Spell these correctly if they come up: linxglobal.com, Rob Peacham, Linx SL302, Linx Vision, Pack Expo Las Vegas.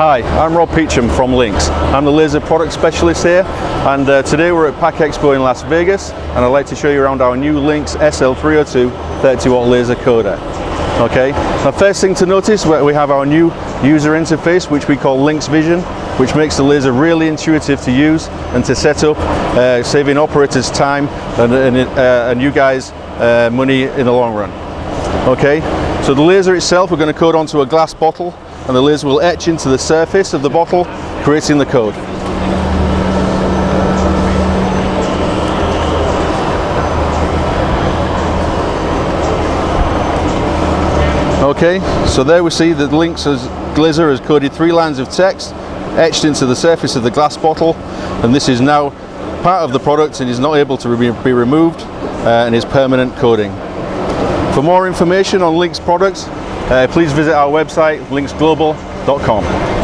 Hi, I'm Rob Peacham from Linx. I'm the laser product specialist here, and today we're at Pack Expo in Las Vegas, and I'd like to show you around our new Linx SL302 30-watt laser coder. Okay, now first thing to notice, we have our new user interface, which we call Linx Vision, which makes the laser really intuitive to use and to set up, saving operators time and you guys money in the long run. Okay, so the laser itself, we're going to code onto a glass bottle, and the laser will etch into the surface of the bottle, creating the code. Okay, so there we see that Linx laser has coded 3 lines of text etched into the surface of the glass bottle, and this is now part of the product and is not able to be removed and is permanent coding. For more information on Linx products, please visit our website, linxglobal.com.